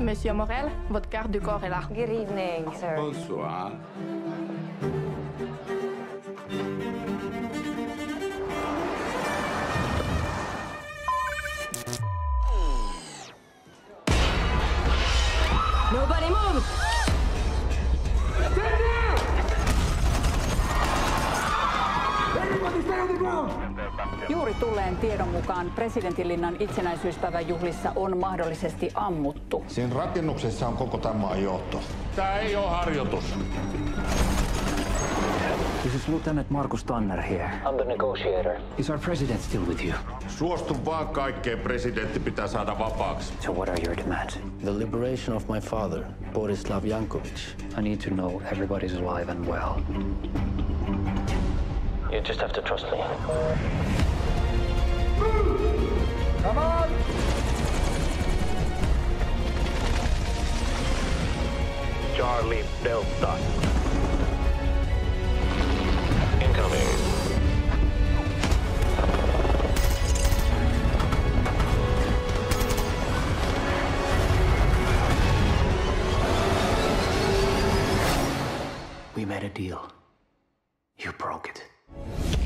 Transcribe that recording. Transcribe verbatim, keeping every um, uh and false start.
Monsieur Morel, votre carte du corps est là. Good evening, sir. Bonsoir. Nobody move! Stand down! Everybody stay on the ground! Juuri tulleen tiedon mukaan presidentinlinnan itsenäisyyspäivän juhlissa on mahdollisesti ammuttu. Siinä rakennuksessa on koko tämä johto. Tää ei ole harjoitus. This is Lieutenant Markus Tanner here. I'm the negotiator. Is our president still with you? Suostu vaan kaikkeen, presidentti pitää saada vapaaksi. So what are your demands? The liberation of my father, Boris Lavincic. I need to know everybody's alive and well. You just have to trust me. Come on! Charlie Delta. Incoming. We made a deal. You broke it.